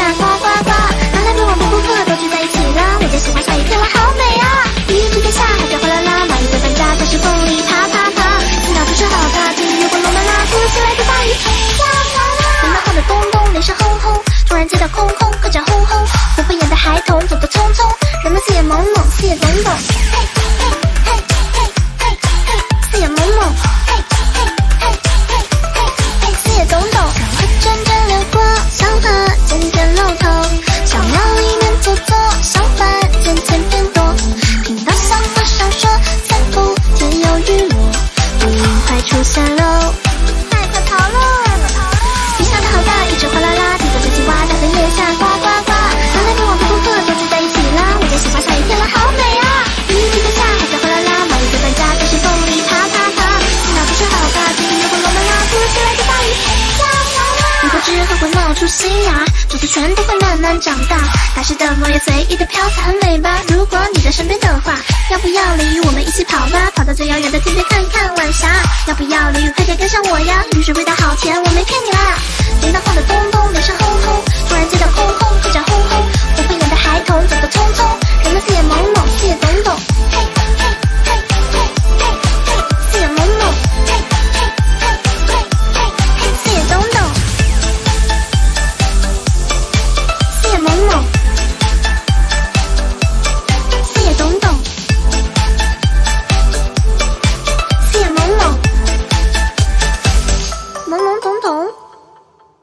看花花花，拿来跟我不合都聚在一起啦。我最喜欢下雨天啦，好美啊！一日之在下，海在哗啦啦，蚂蚁在搬家，在石缝里爬爬爬。听到出声好大，地越过龙门啦，突如其来的大雨天下来啦。门廊晃得咚咚，雷声轰轰，突然街道空空，各种轰轰。不闭眼的孩童走得匆匆，人们四眼懵懵，四眼懂懂。嘿。 出新芽，种子全都会慢慢长大。打湿的枫叶随意的飘在尾巴。如果你在身边的话，要不要淋雨？我们一起跑吧，跑到最遥远的天边看一看晚霞。要不要淋雨？快点跟上我呀！雨水味道好甜，我没骗